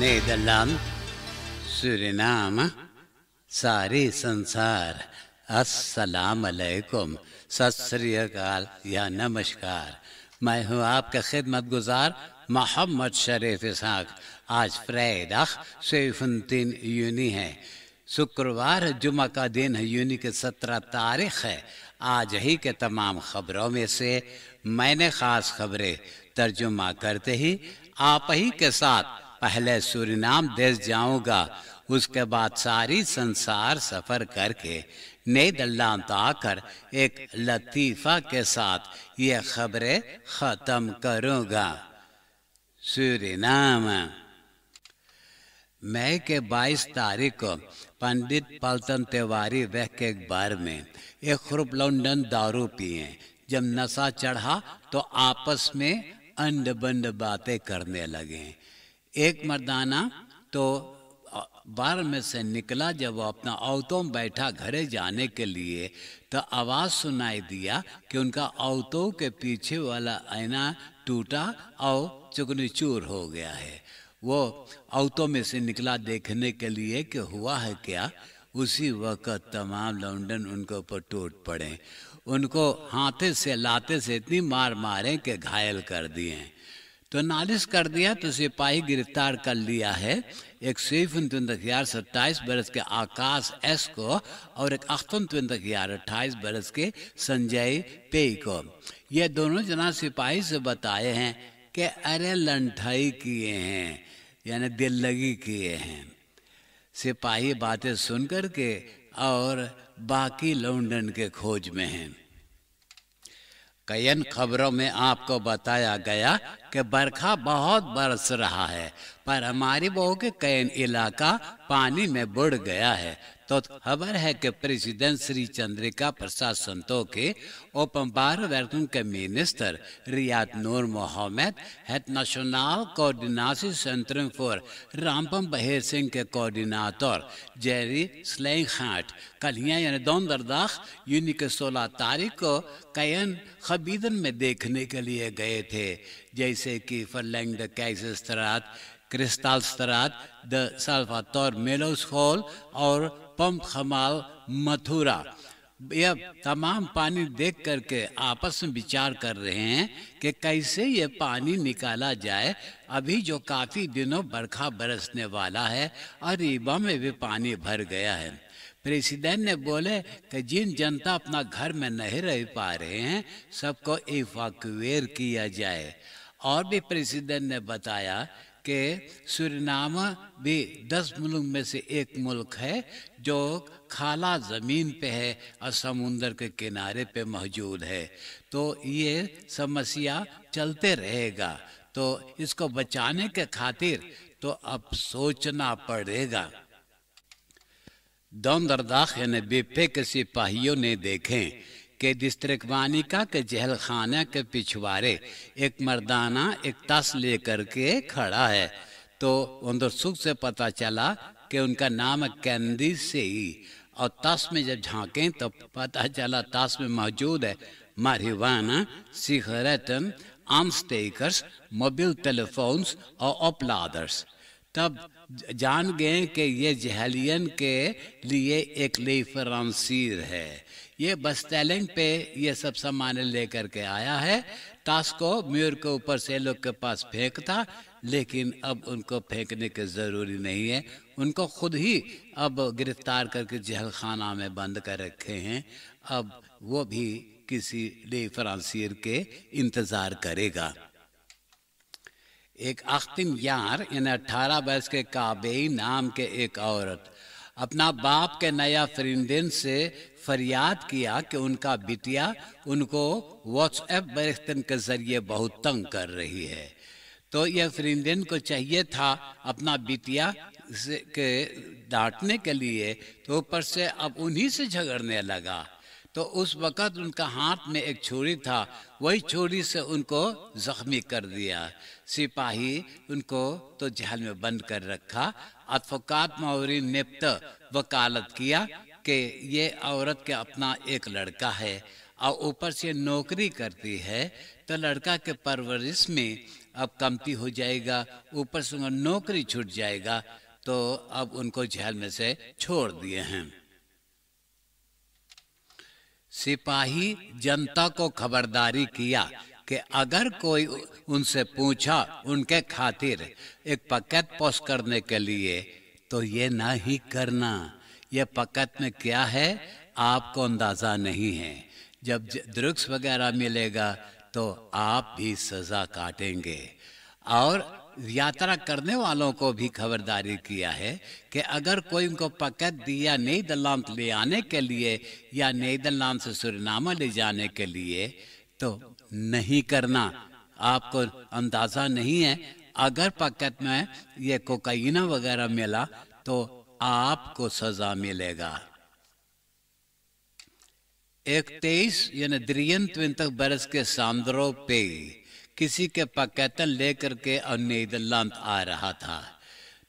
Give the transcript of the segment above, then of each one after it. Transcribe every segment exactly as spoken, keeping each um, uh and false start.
Nederland, Suriname, सारे संसार अस्सलाम अलैकुम, सत श्री अकाल या नमस्कार। मैं हूँ आपका खिदमत गुजार मोहम्मद शरीफ इशाक। आज फ्राइडे सेवनटीन यूनी है, शुक्रवार जुमा का दिन है, यूनी के सत्रह तारीख है। आज ही के तमाम खबरों में से मैंने ख़ास खबरें तर्जुमा करते ही आप ही के साथ पहले सूरीनाम देश जाऊंगा, उसके बाद सारी संसार सफ़र करके नेदरलैंड आकर एक लतीफ़ा के साथ ये खबरें ख़त्म करूंगा। सूरीनाम मई के बाईस तारीख को पंडित पलतन तिवारी वह के एक बार में एक खुरब लंडन दारू पिए। जब नशा चढ़ा तो आपस में अंड बंड बातें करने लगे। एक मर्दाना तो बार में से निकला, जब वो अपना ऑटो में बैठा घरे जाने के लिए तो आवाज़ सुनाई दिया कि उनका ऑटो के पीछे वाला आईना टूटा और चुकनी चूर हो गया है। वो ऑटो में से निकला देखने के लिए कि हुआ है क्या। उसी वक्त तमाम लंदन उनके ऊपर टूट पड़े, उनको हाथे से लाते से इतनी मार मारे कि घायल कर दिए, तो नालिश कर दिया। तो सिपाही गिरफ्तार कर लिया है, एक सेफुनतुंदख्यार सत्ताईस बरस के आकाश एस को और एक अख्तुनतुंदख्यार अट्ठाईस बरस के संजय पे को। ये दोनों जना सिपाही से बताए हैं कि अरे लंठाई किए हैं, यानी दिल लगी किए हैं। सिपाही बातें सुन कर के और बाकी लंदन के खोज में हैं। कई खबरों में आपको बताया गया कि बरखा बहुत बरस रहा है, पर हमारी बहू के कई इलाका पानी में बुड़ गया है। तो खबर है कि प्रेसिडेंट श्री चंद्रिका प्रसाद संतो के ओपनबार वर्किंग के मिनिस्टर रियाद नूर मोहम्मद है नेशनल कोऑर्डिनेशन सेंटर फॉर रामपम बहेर सिंह के कोऑर्डिनेटर जेरी स्लेंग हार्ट कलियाँ यानी दोन दरदाख यूनी के सोलह तारीख को कैन खबीदन में देखने के लिए गए थे, जैसे कि फरलैंग द कैसरात क्रिस्टाल स्तरात द सल्फातौर मेलोस हॉल और पंप खमाल मथुरा। यह तमाम पानी देख करके आपस में विचार कर रहे हैं कि कैसे ये पानी निकाला जाए। अभी जो काफ़ी दिनों बरखा बरसने वाला है और रीवा में भी पानी भर गया है। प्रेसिडेंट ने बोले कि जिन जनता अपना घर में नहीं रह पा रहे हैं सबको इवैक्यूएट किया जाए। और भी प्रेसिडेंट ने बताया कि सूरीनामा भी दस मुल्क में से एक मुल्क है जो खाला ज़मीन पे है और समुंदर के किनारे पे मौजूद है, तो ये समस्या चलते रहेगा। तो इसको बचाने के खातिर तो अब सोचना पड़ेगा। दोन दरदाख यानी बीपे के सिपाहियों ने देखें के डिस्ट्रिक्ट वानिका के जहल खाना के पिछवाड़े एक मर्दाना एक ताश लेकर के खड़ा है। तो उनके सुख से पता चला कि उनका नाम कैंदी से ही, और ताश में जब झांकें तो पता चला ताश में मौजूद है मारिवाना, सिगरेट, आर्म्स टेकर्स, मोबाइल टेलीफोन्स और ओपलादर्स। तब जान गए कि ये जहलियन के लिए एक लेफरांसीर है, ये बस टैलेंट पे ये सब सामान लेकर के आया है। ताश को म्यूर के ऊपर से लोग के पास फेंकता, लेकिन अब उनको फेंकने की ज़रूरी नहीं है, उनको खुद ही अब गिरफ्तार करके जहल खाना में बंद कर रखे हैं। अब वो भी किसी लेफरांसीर के इंतज़ार करेगा। एक अख्तिम यार यानी अठारह बरस के काबेई नाम के एक औरत अपना बाप के नया फ्रेंडन से फरियाद किया कि उनका बिटिया उनको व्हाट्सएप बरिश्तन के ज़रिए बहुत तंग कर रही है। तो यह फ्रेंडन को चाहिए था अपना बिटिया से के डांटने के लिए, तो ऊपर से अब उन्हीं से झगड़ने लगा। तो उस वक़्त उनका हाथ में एक छुरी था, वही छुरी से उनको ज़ख्मी कर दिया। सिपाही उनको तो जेल में बंद कर रखा। अदफकात मौरी ने वकालत किया कि ये औरत के अपना एक लड़का है और ऊपर से नौकरी करती है तो लड़का के परवरिश में अब कमती हो जाएगा, ऊपर से नौकरी छूट जाएगा, तो अब उनको जेल में से छोड़ दिए हैं। सिपाही जनता को खबरदारी किया कि अगर कोई उनसे पूछा उनके खातिर एक पकैत पोस्ट करने के लिए तो ये ना ही करना। ये पकैत में क्या है आपको अंदाजा नहीं है, जब ड्रग्स वगैरह मिलेगा तो आप भी सजा काटेंगे। और यात्रा करने वालों को भी खबरदारी किया है कि अगर कोई उनको पकड़ दिया नीदरलैंड ले आने के लिए या नीदरलैंड से सूरीनामा ले जाने के लिए तो नहीं करना। आपको अंदाजा नहीं है अगर पकड़ में ये कोकाइना वगैरह मिला तो आपको सजा मिलेगा। एक तेईस यानी तिरपन बरस के सांद्रो पे किसी के पकैतन लेकर के और नीदरलैंड आ रहा था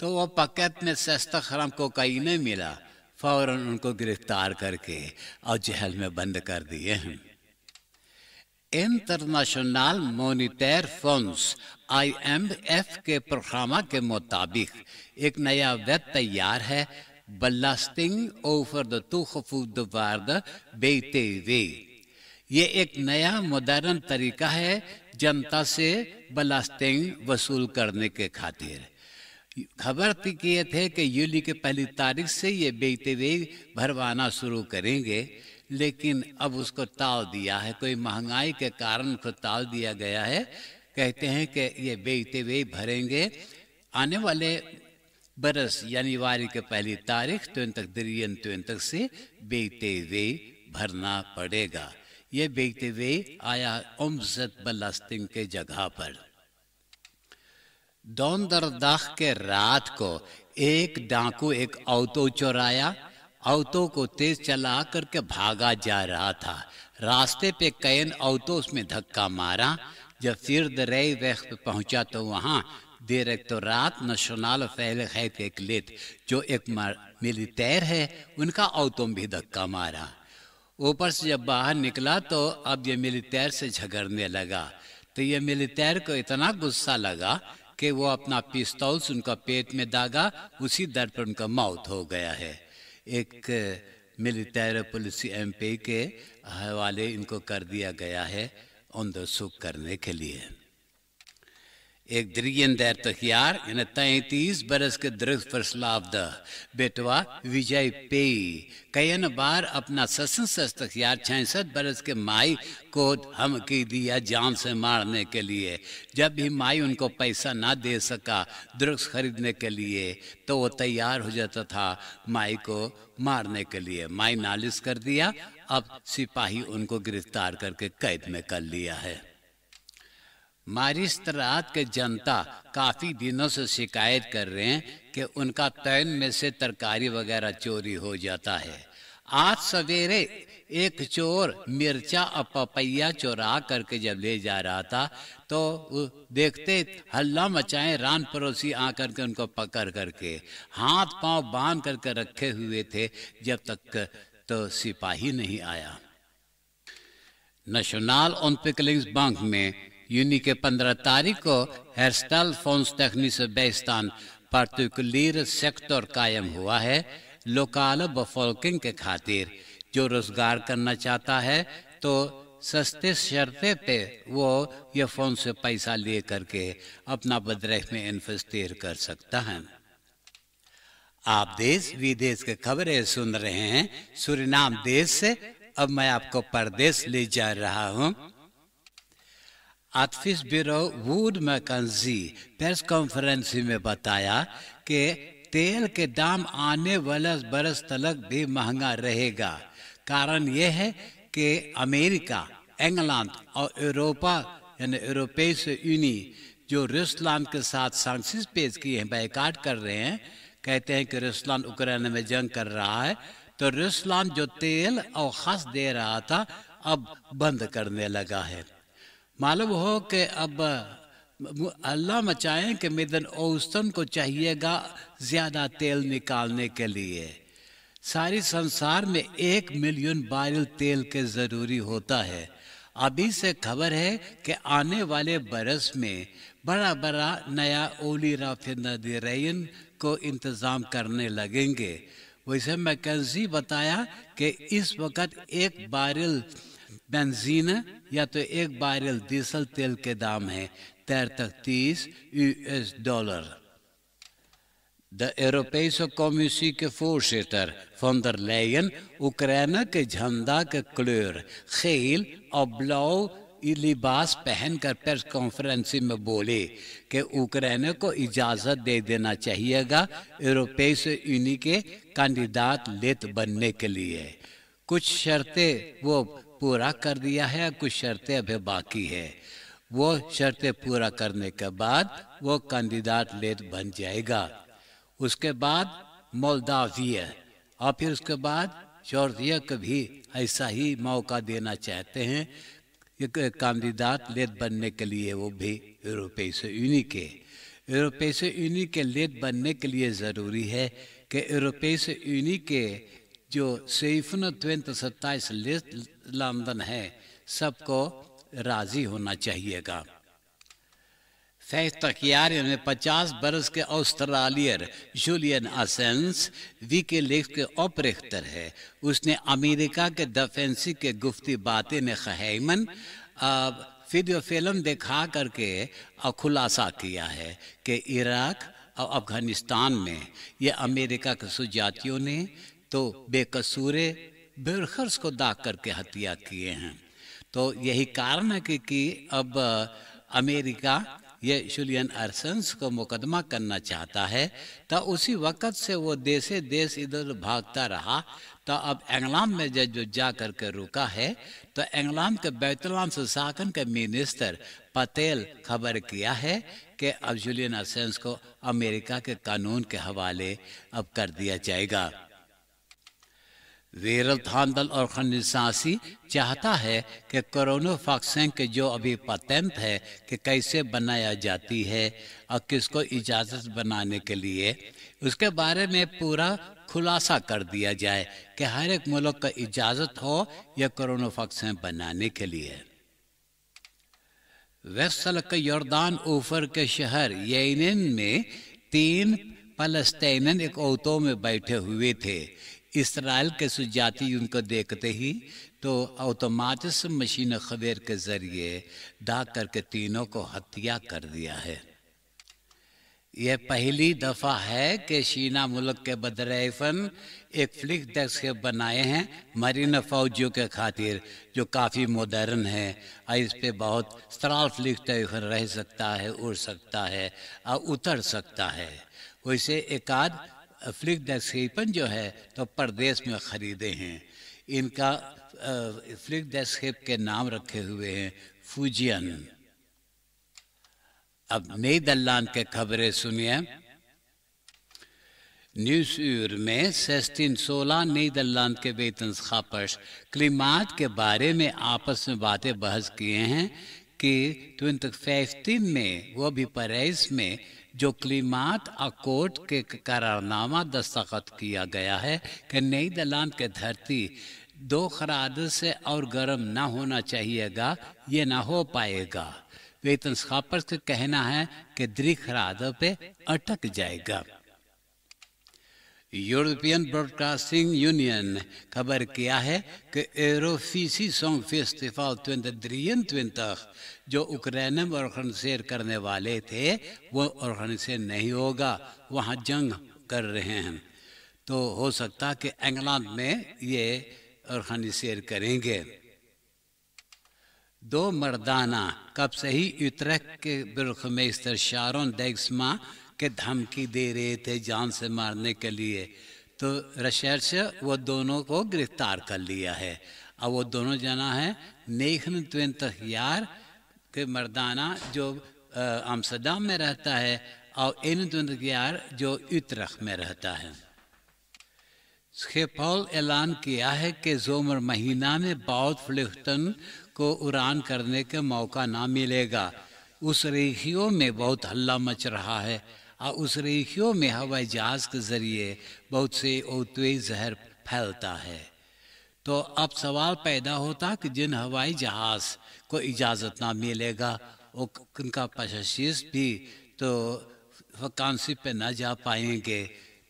तो वो पकैत में सस्ता खराम कोकाइन मिला, फौरन उनको गिरफ्तार करके और जेल में बंद कर दिए हैं। International monetary funds I M F के प्रोग्रामा के मुताबिक एक नया वित्त तैयार है, बलास्टिंग ओवर द टूखफूद वार्द बेतेवे। ये एक नया मॉडर्न तरीका है जनता से बलास्टिंग वसूल करने के खातिर। खबर थी किए थे कि यूली के पहली तारीख से ये बेतेवे भरवाना शुरू करेंगे, लेकिन अब उसको ताव दिया है, कोई महंगाई के कारण को ताव दिया गया है। कहते हैं कि ये बेतेवे भरेंगे आने वाले बरस जनवरी के पहली तारीख तक दरियन तक से बेतेवे भरना पड़ेगा। ये बेतेवे आया उम्जत बलास्टिंग के जगह पर। डॉन दरदाख के रात को एक डाकू एक ऑटो चुराया, ऑटो को तेज चला करके भागा जा रहा था, रास्ते पे कैन ऑटो उसमें धक्का मारा। जब फिर दरई वक्त पहुंचा तो वहाँ डायरेक्टोरेट नेशनल फैलखैत एकलेट जो एक मिलिटेर है उनका ऑटो भी धक्का मारा। ऊपर से जब बाहर निकला तो अब ये मिलिटेर से झगड़ने लगा, तो ये मिलिटेर को इतना गुस्सा लगा कि वो अपना पिस्तौल से उनका पेट में दागा, उसी दर पर उनका मौत हो गया है। एक मिलिटेर पुलिस एम पी के हवाले इनको कर दिया गया है अंदरसुख करने के लिए। एक दरियन दर तखियार यानी तैंतीस बरस के दृष्ट फरसलावद बेटवा विजय पे कयन बार अपना ससन सस्तखियार छियासठ बरस के माई को धमकी दिया जान से मारने के लिए। जब भी माई उनको पैसा ना दे सका दृष्ट खरीदने के लिए तो वो तैयार हो जाता था माई को मारने के लिए। माई नालिश कर दिया, अब सिपाही उनको गिरफ्तार करके कैद में कर लिया है। मारिस्त्रात के जनता काफ़ी दिनों से शिकायत कर रहे हैं कि उनका तैन में से तरकारी वगैरह चोरी हो जाता है। आज सवेरे एक चोर मिर्चा और पपैया चोरा करके जब ले जा रहा था तो देखते हल्ला मचाए रान पड़ोसी आकर के उनको पकड़ करके हाथ पांव बांध करके रखे हुए थे, जब तक तो सिपाही नहीं आया। नेशनल ऑनपिकलिंग बैंक में यूनी के पंद्रह तारीख को हेरस्टाल फोन्स तकनी से बेस्तान पर्टिकुलर सेक्टर कायम हुआ है लोकल बफोल्किंग के खातिर। जो रोजगार करना चाहता है तो सस्ते शर्ते पे वो ये फोन से पैसा ले करके अपना बदरेख में इन्वेस्टेर कर सकता है। आप देश विदेश के खबरें सुन रहे हैं सूरीनाम देश से। अब मैं आपको परदेश ले जा रहा हूँ। आर्टफिस बिरवुड मैकेंजी प्रेस कॉन्फ्रेंस में बताया कि तेल के दाम आने वाले बरस तलक भी महंगा रहेगा। कारण यह है कि अमेरिका, इंग्लैंड और यूरोपा यानी यूरोपीय यूनी जो रूसलैंड के साथ सैंक्शंस पेश किए हैं, बैकाट कर रहे हैं, कहते हैं कि रूसलैंड यूक्रेन में जंग कर रहा है, तो रूसलैंड जो तेल और खस दे रहा था अब बंद करने लगा है। मालूम हो कि अब अल्लाह मचाएं कि मिडल ओस्टन को चाहिएगा ज़्यादा तेल निकालने के लिए। सारी संसार में एक मिलियन बैरल तेल के जरूरी होता है। अभी से खबर है कि आने वाले बरस में बड़ा बड़ा नया ओली राफिनरीयन को इंतजाम करने लगेंगे। वैसे मैकेंजी बताया कि इस वक्त एक बैरल बेंजीन या तो एक बैरल डीजल तेल के दाम है thirty-three U S dollars. De Europese Commissie voorzitter van der Leyen, Oekraïne के झंडा के क्लर गeel और ब्लू लिबास पहनकर प्रेस कॉन्फ्रेंस में बोले कि यूक्रेन को इजाजत दे देना चाहिएगा यूरोपीय यूनियन के कैंडिडेट लेत बनने के लिए। कुछ शर्तें वो पूरा कर दिया है, कुछ शर्तें अभी बाकी है। वो शर्तें पूरा करने के बाद वो कैंडिडेट लेत बन जाएगा, उसके बाद मोल्डाविया और फिर उसके बाद जॉर्जिया को भी ऐसा ही मौका देना चाहते हैं कैंडिडेट लेत बनने के लिए, वो भी यूरोपीय यूनियन के। यूरोपीय यूनियन के लेत बनने के लिए ज़रूरी है कि यूरोपीय यूनियन के जो seventy-seven लेत लंदन है सबको राज़ी होना चाहिएगा। फैक्टियार में पचास बरस के ऑस्ट्रेलियर जूलियन असेंस वीकेलीक्स के ऑपरेटर है। उसने अमेरिका के डिफेंसी के गुफ्ती बातें ने खैमन वीडियो फिल्म दिखा करके खुलासा किया है कि इराक और अफगानिस्तान में ये अमेरिका के सुजातियों ने तो बेकसूरे बिरखर्स को दाग करके हत्या किए हैं। तो यही कारण है कि, कि अब अमेरिका ये जुलियन असैंज को मुकदमा करना चाहता है। तो उसी वक़्त से वो देश देश इधर भागता रहा, तो अब इंग्लैंड में जो जा कर के रुका है तो इंग्लैंड के बैतुलान सुशासन के मिनिस्टर पटेल खबर किया है कि अब जुलियन असैंज को अमेरिका के कानून के हवाले अब कर दिया जाएगा। वेरल थांदल और खनसासी चाहता है कि कोरोना वैक्सीन के जो अभी पेटेंट है कि कैसे बनाया जाती है और किसको इजाज़त बनाने के लिए, उसके बारे में पूरा खुलासा कर दिया जाए कि हर एक मुल्क का इजाज़त हो यह कोरोना वैक्सीन बनाने के लिए। वेस्टल के यॉर्दान ऊफर के शहर येमेन में तीन पलस्तीनी एक ऑटो में बैठे हुए थे। इसराइल के सुजाती उनको देखते ही तो ऑटोमेटिस मशीन खबेर के जरिए दाग करके तीनों को हत्या कर दिया है। यह पहली दफ़ा है कि शीना मुल्क के बदरैफन एक फ्लिक डेस्क के बनाए हैं मरीना फौजियों के खातिर, जो काफ़ी मॉडर्न है और इस पर बहुत स्त्राल फ्लिक डेस्क रह सकता है, उड़ सकता है और उतर सकता है। वैसे एकाध फ्लिक डेस्कपन जो है तो परदेश में ख़रीदे हैं। इनका फ्लिक डेस्कप के नाम रखे हुए हैं फूजियन। अब नई दल्लान के खबरें सुनिए। न्यूज़ में सेस्टिन सोलह नई दल्लान के वेतन खापश क्लिमात के बारे में आपस में बातें बहस किए हैं कि ट्वेंटी फिफ्टीन में वो भी पेरिस में जो क्लिमात अकोट के करारनामा दस्तखत किया गया है कि नई दलान के धरती दो खराद से और गर्म ना होना चाहिएगा, ये ना हो पाएगा। वेतन खापर का कहना है कि द्री खराद पे अटक जाएगा। यूरोपियन ब्रॉडकास्टिंग यूनियन खबर किया है कि यूरोफिसी सॉन्ग फेस्टिवल twenty twenty-three जो यूक्रेन में ऑर्गेनाइज करने वाले थे वो ऑर्गेनाइज नहीं होगा, वहाँ जंग कर रहे हैं। तो हो सकता कि इंग्लैंड में ये ऑर्गेनाइज करेंगे। दो मर्दाना कब से ही यूट्रेक्ट के बुर्गमेस्टर शारोन डेक्समा के धमकी दे रहे थे जान से मारने के लिए, तो रिसर्च वो दोनों को गिरफ्तार कर लिया है। अब वो दोनों जना है नेखन ट्वेंटह यार के मर्दाना जो आम्स्टरडम में रहता है और एन ट्वेंटह यार जो यूट्रेख्ट में रहता है। शेफॉल ऐलान किया है कि जोमर महीना में बाउथ फ्लिफ्टन को उड़ान करने का मौका ना मिलेगा। उस रेखियों में बहुत हल्ला मच रहा है और उस रेखियों में हवाई जहाज़ के ज़रिए बहुत से औतवे जहर फैलता है। तो अब सवाल पैदा होता कि जिन हवाई जहाज को इजाज़त ना मिलेगा उनका पशशीस भी तो वकांसी पे ना जा पाएंगे,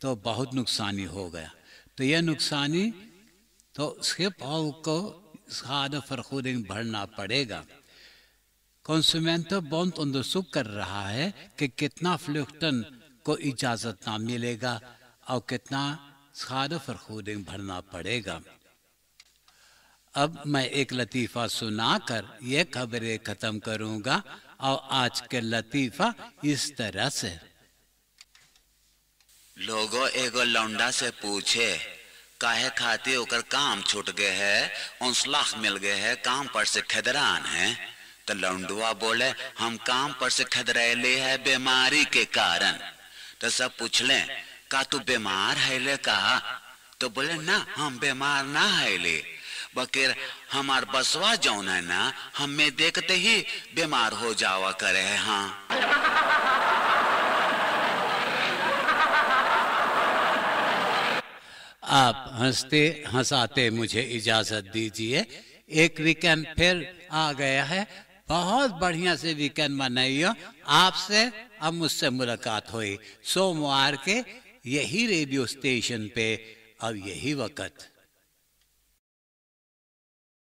तो बहुत नुकसानी हो गया। तो यह नुकसानी तो स्किप हाउ को खाद फरखूदिंग भरना पड़ेगा। कंस्यूमेंट बॉन्ड उनसुक कर रहा है कि कितना फ्लुक्टन को इजाज़त ना मिलेगा और कितना खाद फरखूदिंग भरना पड़ेगा। अब मैं एक लतीफ़ा सुनाकर ये खबरें ख़त्म करूँगा और आज के लतीफ़ा इस तरह से। लोगों एगो लौंडा से पूछे काहे खाती होकर काम छूट गए है, उनसलाख मिल गए है, काम पर से खदरान है। तो लौंडुआ बोले हम काम पर से खदरेले है बीमारी के कारण। तो सब पूछले का तू बीमार है ले कहा, तो बोले ना हम बीमार ना है ले, बकीर हमार बसवा जौन है ना हमें देखते ही बीमार हो जावा करे है। हाँ आप हंसते हंसाते मुझे इजाजत दीजिए। एक वीकेंड फिर आ गया है, बहुत बढ़िया से वीकेंड मनाइयो। आपसे अब मुझसे मुलाकात हुई सोमवार के यही रेडियो स्टेशन पे अब यही वक्त।